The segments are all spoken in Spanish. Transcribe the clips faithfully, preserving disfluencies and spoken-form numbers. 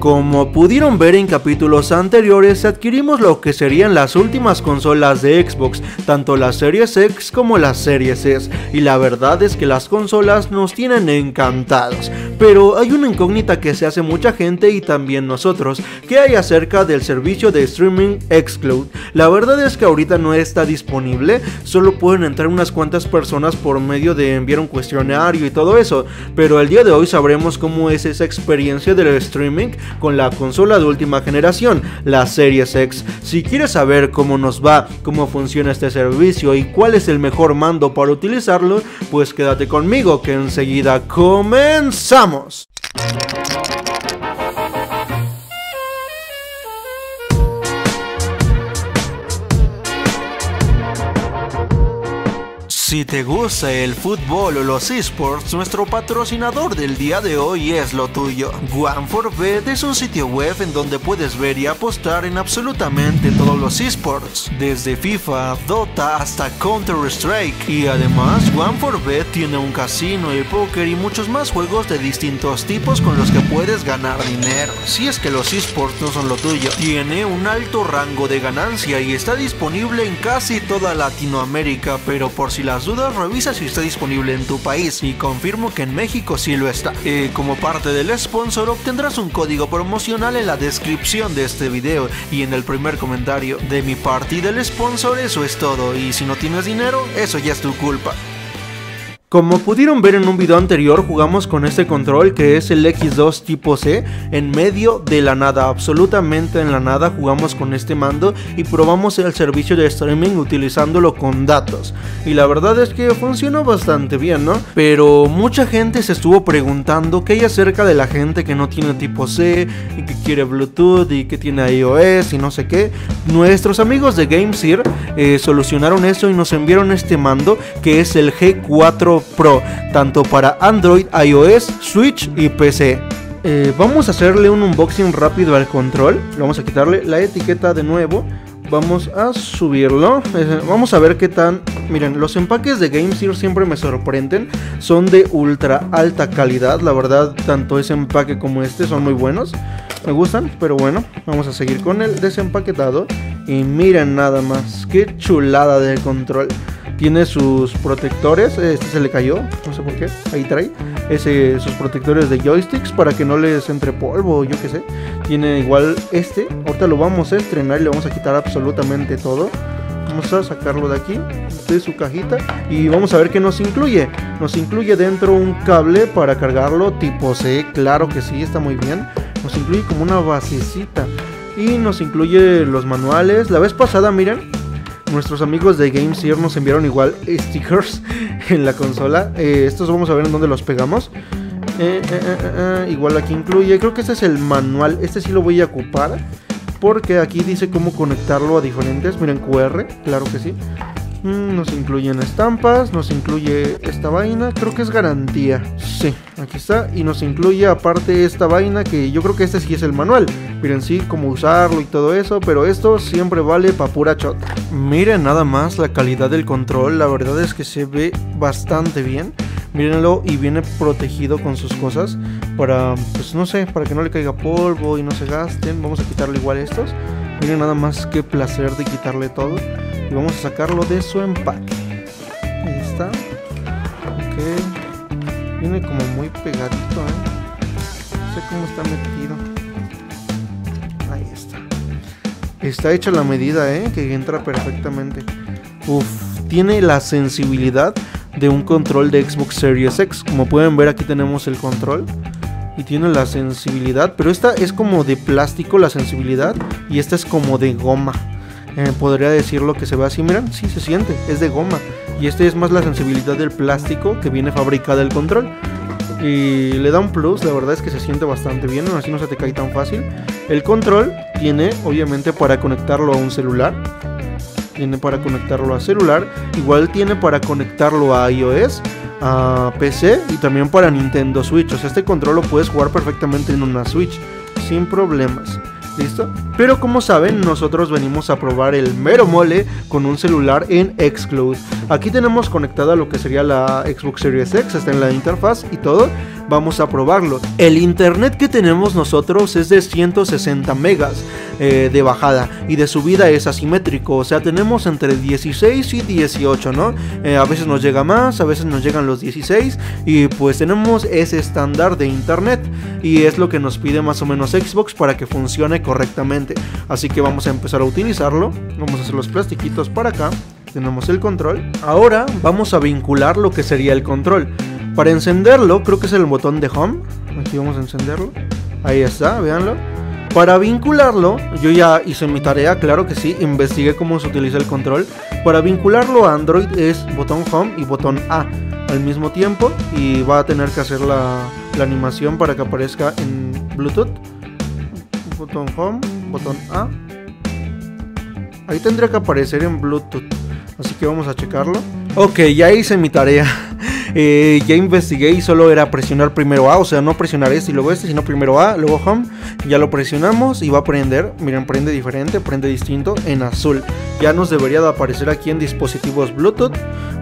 Como pudieron ver en capítulos anteriores, adquirimos lo que serían las últimas consolas de Xbox, tanto las Series X como las Series S, y la verdad es que las consolas nos tienen encantados. Pero hay una incógnita que se hace mucha gente y también nosotros, que hay acerca del servicio de streaming XCloud. La verdad es que ahorita no está disponible, solo pueden entrar unas cuantas personas por medio de enviar un cuestionario y todo eso, pero el día de hoy sabremos cómo es esa experiencia del streaming con la consola de última generación, la Series X. Si quieres saber cómo nos va, cómo funciona este servicio y cuál es el mejor mando para utilizarlo, pues quédate conmigo que enseguida comenzamos. Si te gusta el fútbol o los esports, nuestro patrocinador del día de hoy es lo tuyo. one four B es un sitio web en donde puedes ver y apostar en absolutamente todos los esports, desde FIFA, Dota hasta Counter-Strike. Y además, one four B tiene un casino, el póker y muchos más juegos de distintos tipos con los que puedes ganar dinero. Si es que los esports no son lo tuyo, tiene un alto rango de ganancia y está disponible en casi toda Latinoamérica, pero por si las dudas, revisa si está disponible en tu país y confirmo que en México sí lo está. Eh, como parte del sponsor obtendrás un código promocional en la descripción de este video y en el primer comentario. De mi parte y del sponsor eso es todo, y si no tienes dinero eso ya es tu culpa. Como pudieron ver en un video anterior, jugamos con este control que es el equis dos tipo C, en medio de la nada, absolutamente en la nada jugamos con este mando y probamos el servicio de streaming utilizándolo con datos, y la verdad es que funcionó bastante bien, ¿no? Pero mucha gente se estuvo preguntando qué hay acerca de la gente que no tiene tipo C, y que quiere Bluetooth, y que tiene iOS, y no sé qué. Nuestros amigos de GameSir eh, solucionaron eso y nos enviaron este mando que es el G cuatro Pro, tanto para Android, iOS, Switch y P C. Eh, vamos a hacerle un unboxing rápido al control. Vamos a quitarle la etiqueta de nuevo. Vamos a subirlo. Eh, vamos a ver qué tan... Miren, los empaques de GameSir siempre me sorprenden. Son de ultra alta calidad. La verdad, tanto ese empaque como este son muy buenos. Me gustan, pero bueno. Vamos a seguir con el desempaquetado. Y miren nada más. Qué chulada de control. Tiene sus protectores, este se le cayó, no sé por qué, ahí trae ese, sus protectores de joysticks para que no les entre polvo, yo qué sé. Tiene igual este, ahorita lo vamos a estrenar y le vamos a quitar absolutamente todo. Vamos a sacarlo de aquí, de su cajita, y vamos a ver qué nos incluye. Nos incluye dentro un cable para cargarlo tipo C, claro que sí, está muy bien. Nos incluye como una basecita y nos incluye los manuales. La vez pasada, miren, nuestros amigos de GameSir nos enviaron igual stickers en la consola. Eh, estos vamos a ver en dónde los pegamos. Eh, eh, eh, eh, igual aquí incluye, creo que este es el manual. Este sí lo voy a ocupar porque aquí dice cómo conectarlo a diferentes. Miren, cu erre, claro que sí. Mm, nos incluyen estampas, nos incluye esta vaina. Creo que es garantía. Sí, aquí está. Y nos incluye aparte esta vaina que yo creo que este sí es el manual. Miren, sí, cómo usarlo y todo eso, pero esto siempre vale pa' pura chota. Miren nada más la calidad del control, la verdad es que se ve bastante bien. Mírenlo, y viene protegido con sus cosas para, pues no sé, para que no le caiga polvo y no se gasten. Vamos a quitarle igual estos. Miren nada más qué placer de quitarle todo. Y vamos a sacarlo de su empaque. Ahí está. Ok. Viene como muy pegadito, ¿eh? No sé cómo está metido. Ahí está. Está hecha la medida, ¿eh? Que entra perfectamente. Uf, tiene la sensibilidad de un control de Xbox Series X. Como pueden ver, aquí tenemos el control. Y tiene la sensibilidad. Pero esta es como de plástico la sensibilidad. Y esta es como de goma. Eh, podría decirlo que se ve así. Miren, sí se siente. Es de goma. Y este es más la sensibilidad del plástico que viene fabricada el control. Y le da un plus, la verdad es que se siente bastante bien, así no se te cae tan fácil. El control tiene, obviamente, para conectarlo a un celular. Tiene para conectarlo a celular. Igual tiene para conectarlo a iOS, a P C y también para Nintendo Switch. O sea, este control lo puedes jugar perfectamente en una Switch, sin problemas. ¿Listo? Pero como saben, nosotros venimos a probar el mero mole con un celular en XCloud. Aquí tenemos conectada lo que sería la Xbox Series X, está en la interfaz y todo. vamos a probarlo. El internet que tenemos nosotros es de ciento sesenta megas eh, de bajada, y de subida es asimétrico, o sea, tenemos entre dieciséis y dieciocho, ¿no? Eh, a veces nos llega más, a veces nos llegan los dieciséis, y pues tenemos ese estándar de internet, y es lo que nos pide más o menos Xbox para que funcione correctamente. Así que vamos a empezar a utilizarlo. Vamos a hacer los plastiquitos para acá. Tenemos el control. Ahora vamos a vincular lo que sería el control. Para encenderlo, creo que es el botón de home. Aquí vamos a encenderlo. Ahí está, véanlo. Para vincularlo, yo ya hice mi tarea, claro que sí, investigué cómo se utiliza el control. Para vincularlo a Android es botón home y botón A al mismo tiempo, y va a tener que hacer la, la animación para que aparezca en Bluetooth. Botón home, botón A. Ahí tendría que aparecer en Bluetooth, así que vamos a checarlo. Ok, ya hice mi tarea. Eh, ya investigué y solo era presionar primero A, o sea, no presionar este y luego este, sino primero A, luego Home. Ya lo presionamos y va a prender. Miren, prende diferente, prende distinto en azul. Ya nos debería de aparecer aquí en dispositivos Bluetooth.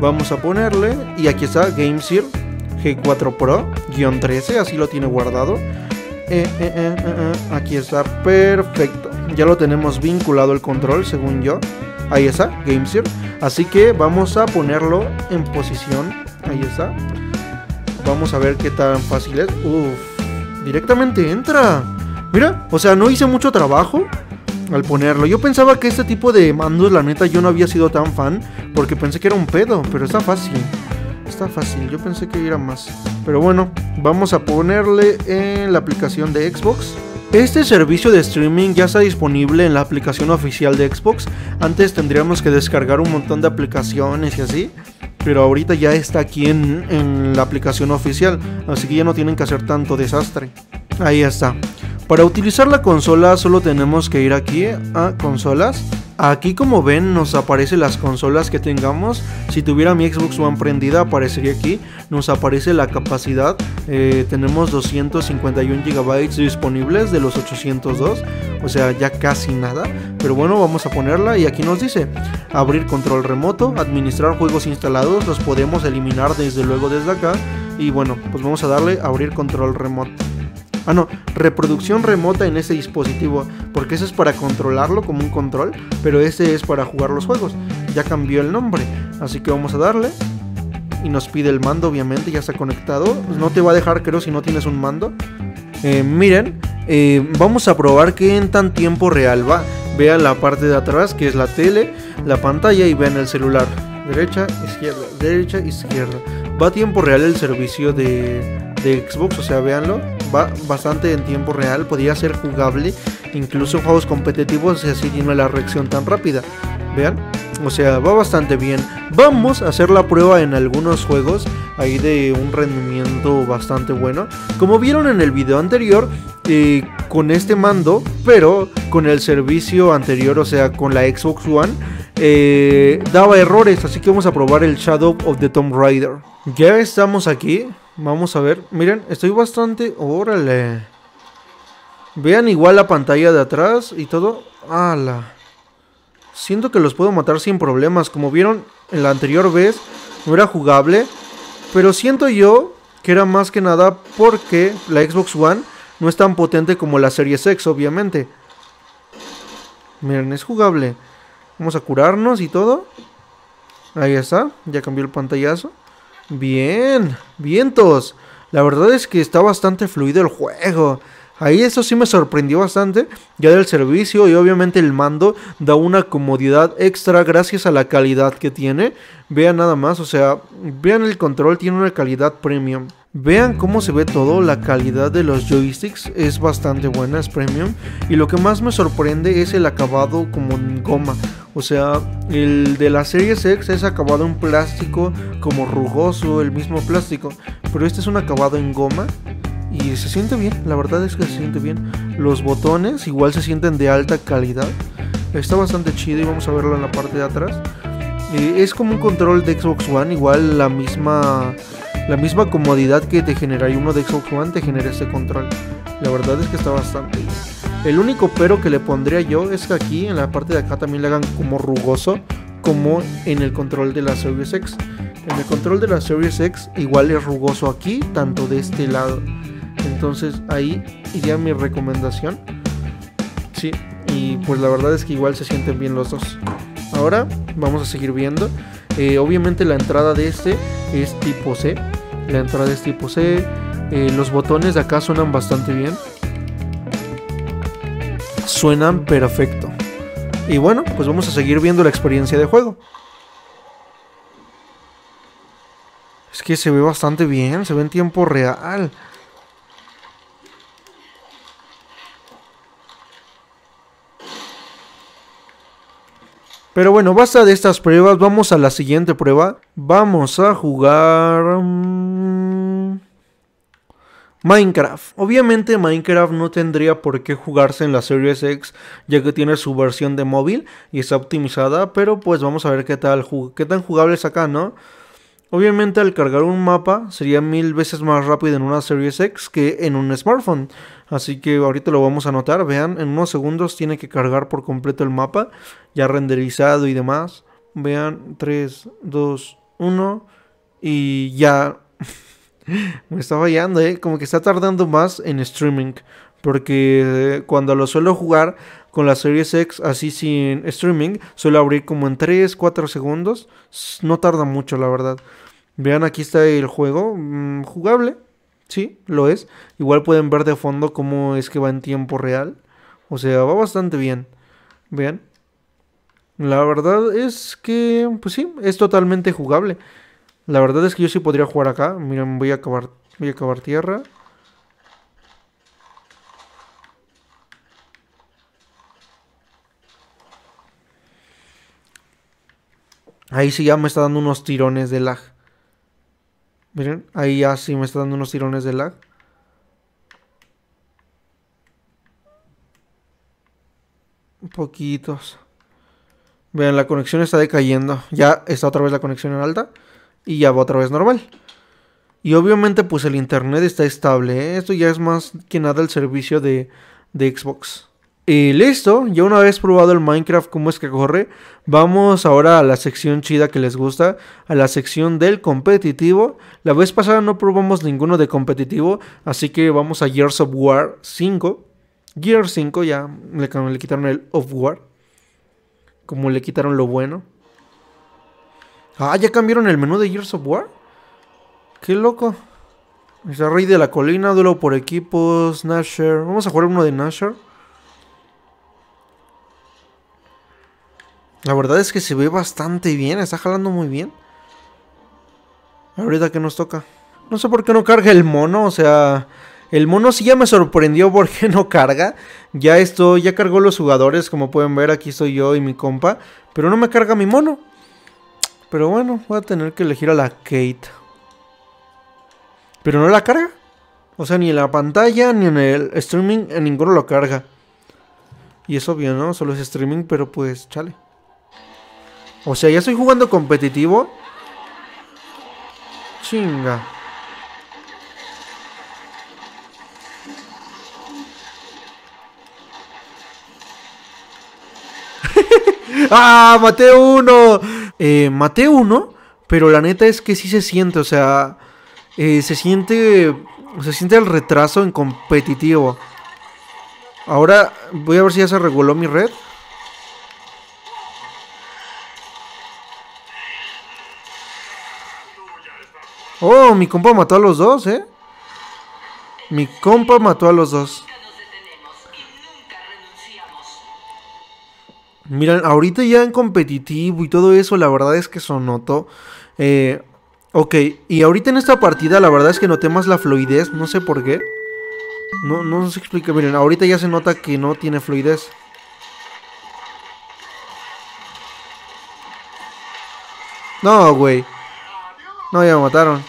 Vamos a ponerle, y aquí está GameSir G cuatro Pro guión trece, así lo tiene guardado. eh, eh, eh, eh, eh. Aquí está, perfecto. Ya lo tenemos vinculado el control, según yo. Ahí está, GameSir. Así que vamos a ponerlo en posición. Ahí está. Vamos a ver qué tan fácil es. Uff, directamente entra. Mira, o sea, no hice mucho trabajo al ponerlo. Yo pensaba que este tipo de mandos, la neta, yo no había sido tan fan, porque pensé que era un pedo, pero está fácil. Está fácil, yo pensé que era más. Pero bueno, vamos a ponerle en la aplicación de Xbox. Este servicio de streaming ya está disponible en la aplicación oficial de Xbox. Antes tendríamos que descargar un montón de aplicaciones y así, pero ahorita ya está aquí en, en la aplicación oficial, así que ya no tienen que hacer tanto desastre. Ahí está. Para utilizar la consola solo tenemos que ir aquí a consolas. Aquí, como ven, nos aparecen las consolas que tengamos. Si tuviera mi Xbox One prendida, aparecería aquí. Nos aparece la capacidad. eh, Tenemos doscientos cincuenta y un gigabytes disponibles de los ochocientos dos. O sea, ya casi nada. Pero bueno, vamos a ponerla, y aquí nos dice abrir control remoto, administrar juegos instalados. Los podemos eliminar desde luego desde acá. Y bueno, pues vamos a darle a abrir control remoto. Ah, no, reproducción remota en ese dispositivo, porque ese es para controlarlo como un control, pero este es para jugar los juegos. Ya cambió el nombre, así que vamos a darle. Y nos pide el mando, obviamente, ya está conectado. No te va a dejar, creo, si no tienes un mando. Eh, miren, eh, vamos a probar que en tan tiempo real va. Vean la parte de atrás, que es la tele, la pantalla, y vean el celular. Derecha, izquierda, derecha, izquierda. Va a tiempo real el servicio de... de Xbox, o sea, véanlo, va bastante en tiempo real, podría ser jugable, incluso juegos competitivos, si así tiene la reacción tan rápida, vean, o sea, va bastante bien. Vamos a hacer la prueba en algunos juegos, ahí de un rendimiento bastante bueno, como vieron en el video anterior, eh, con este mando, pero con el servicio anterior, o sea, con la Xbox One, eh, daba errores, así que vamos a probar el Shadow of the Tomb Raider. Ya estamos aquí. Vamos a ver, miren, estoy bastante... ¡Órale! Vean igual la pantalla de atrás y todo. ¡Hala! Siento que los puedo matar sin problemas. Como vieron en la anterior vez, no era jugable, pero siento yo que era más que nada porque la Xbox One no es tan potente como la Series X, obviamente. Miren, es jugable. Vamos a curarnos y todo. Ahí está, ya cambió el pantallazo. Bien, vientos. La verdad es que está bastante fluido el juego. Ahí eso sí me sorprendió bastante. Ya del servicio y obviamente el mando da una comodidad extra gracias a la calidad que tiene. Vean nada más, o sea, vean el control, tiene una calidad premium. Vean cómo se ve todo, la calidad de los joysticks es bastante buena, es premium. Y lo que más me sorprende es el acabado como en goma. O sea, el de la Series X es acabado en plástico como rugoso, el mismo plástico. Pero este es un acabado en goma y se siente bien, la verdad es que se siente bien. Los botones igual se sienten de alta calidad. Está bastante chido y vamos a verlo en la parte de atrás. Eh, es como un control de Xbox One, igual la misma... La misma comodidad que te genera y uno de Xbox One te genera este control. La verdad es que está bastante bien. El único pero que le pondría yo es que aquí en la parte de acá también le hagan como rugoso, como en el control de la Series X. En el control de la Series X igual es rugoso aquí, tanto de este lado. Entonces ahí iría mi recomendación. Sí, y pues la verdad es que igual se sienten bien los dos. Ahora vamos a seguir viendo. Eh, obviamente la entrada de este es tipo C. La entrada es tipo C. Eh, los botones de acá suenan bastante bien. Suenan perfecto. Y bueno, pues vamos a seguir viendo la experiencia de juego. Es que se ve bastante bien, se ve en tiempo real. Pero bueno, basta de estas pruebas, vamos a la siguiente prueba. Vamos a jugar... Mmm, Minecraft. Obviamente Minecraft no tendría por qué jugarse en la Series X, ya que tiene su versión de móvil y está optimizada, pero pues vamos a ver qué tal, qué tan jugable es acá, ¿no? Obviamente al cargar un mapa sería mil veces más rápido en una Series X que en un smartphone. Así que ahorita lo vamos a notar, vean, en unos segundos tiene que cargar por completo el mapa, ya renderizado y demás. Vean, tres, dos, uno y ya. Me está fallando, ¿eh? Como que está tardando más en streaming. Porque cuando lo suelo jugar con la Series X así sin streaming, suelo abrir como en tres, cuatro segundos. No tarda mucho, la verdad. Vean, aquí está el juego. Mm, jugable. Sí, lo es. Igual pueden ver de fondo cómo es que va en tiempo real. O sea, va bastante bien. Vean. La verdad es que, pues sí, es totalmente jugable. La verdad es que yo sí podría jugar acá. Miren, voy a acabar, voy a acabar tierra. Ahí sí ya me está dando unos tirones de lag. Miren, ahí ya sí me está dando unos tirones de lag. Poquitos. Vean, la conexión está decayendo. Ya está otra vez la conexión en alta. Y ya va otra vez normal. Y obviamente pues el internet está estable, ¿eh? Esto ya es más que nada el servicio de, de Xbox. Y listo, ya una vez probado el Minecraft, cómo es que corre, vamos ahora a la sección chida que les gusta, a la sección del competitivo. La vez pasada no probamos ninguno de competitivo, así que vamos a Gears of War cinco. Gears cinco, ya le, le quitaron el of War, como le quitaron lo bueno. Ah, ya cambiaron el menú de Gears of War. Qué loco. Está Rey de la Colina, duelo por equipos, Nasher. Vamos a jugar uno de Nasher. La verdad es que se ve bastante bien, está jalando muy bien. Ahorita que nos toca. No sé por qué no carga el mono, o sea... El mono sí ya me sorprendió porque no carga. Ya esto, ya cargó los jugadores, como pueden ver, aquí estoy yo y mi compa. Pero no me carga mi mono. Pero bueno, voy a tener que elegir a la Kate. Pero no la carga. O sea, ni en la pantalla, ni en el streaming, en ninguno lo carga. Y es obvio, ¿no? Solo es streaming, pero pues, chale. O sea, ya estoy jugando competitivo. Chinga. ¡Ah! ¡Maté uno! Eh, maté uno, pero la neta es que sí se siente, o sea... Eh, se siente... Se siente el retraso en competitivo. Ahora voy a ver si ya se reguló mi red. Oh, mi compa mató a los dos, eh. Mi compa mató a los dos. Miren, ahorita ya en competitivo y todo eso, la verdad es que se notó. Eh, ok, y ahorita en esta partida, la verdad es que noté más la fluidez, no sé por qué. No, no se explica, miren, ahorita ya se nota que no tiene fluidez. No, güey. No, ya me mataron.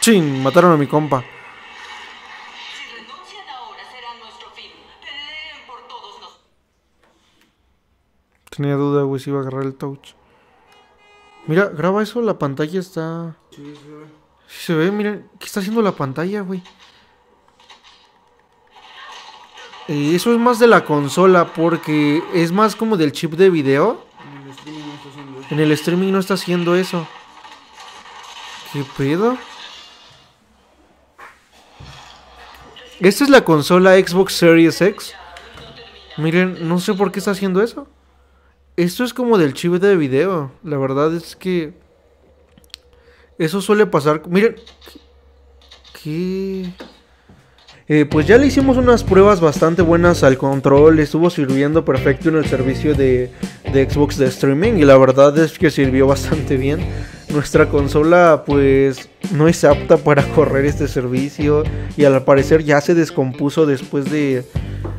Chin, mataron a mi compa. Si renuncian ahora será nuestro fin. Peleen por todos nosotros. Tenía duda, güey, si iba a agarrar el touch. Mira, graba eso, la pantalla está... Sí, se ve. Sí, se ve, miren. ¿Qué está haciendo la pantalla, güey? Eh, eso es más de la consola porque es más como del chip de video. En el streaming no está haciendo eso. ¿Qué pedo? Esta es la consola Xbox Series X. Miren, no sé por qué está haciendo eso. Esto es como del chivo de video. La verdad es que eso suele pasar. Miren. ¿Qué? Eh, pues ya le hicimos unas pruebas bastante buenas al control. Estuvo sirviendo perfecto en el servicio de, de Xbox de streaming. Y la verdad es que sirvió bastante bien. Nuestra consola pues no es apta para correr este servicio. Y al parecer ya se descompuso después de...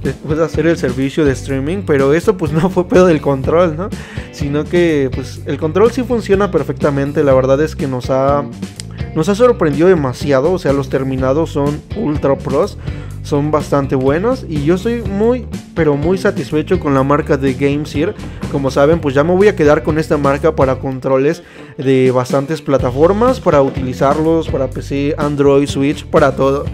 después de hacer el servicio de streaming. Pero esto pues no fue pedo del control, ¿no? Sino que pues el control sí funciona perfectamente. La verdad es que nos ha... nos ha sorprendido demasiado. O sea, los terminados son ultra pros, son bastante buenos y yo estoy muy, pero muy satisfecho con la marca de GameSir. Como saben, pues ya me voy a quedar con esta marca para controles de bastantes plataformas, para utilizarlos, para P C, Android, Switch, para todo.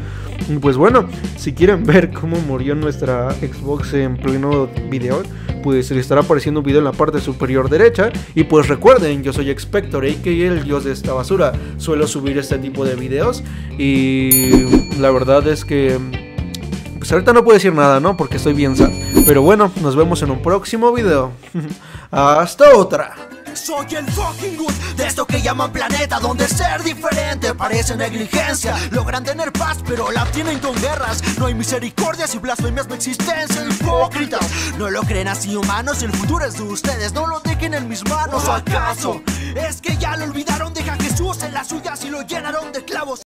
Y pues bueno, si quieren ver cómo murió nuestra Xbox en pleno video, pues les estará apareciendo un video en la parte superior derecha. Y pues recuerden, yo soy Xpector, a k a el dios de esta basura. Suelo subir este tipo de videos y la verdad es que pues ahorita no puedo decir nada, ¿no? Porque estoy bien sad. Pero bueno, nos vemos en un próximo video. Hasta otra. Soy el fucking good de esto que llaman planeta, donde ser diferente parece negligencia. Logran tener paz pero la obtienen con guerras. No hay misericordias y blasfemias de existencia. Hipócritas, no lo creen así humanos. El futuro es de ustedes, no lo dejen en mis manos. ¿O acaso es que ya lo olvidaron? Deja a Jesús en las suyas y lo llenaron de clavos.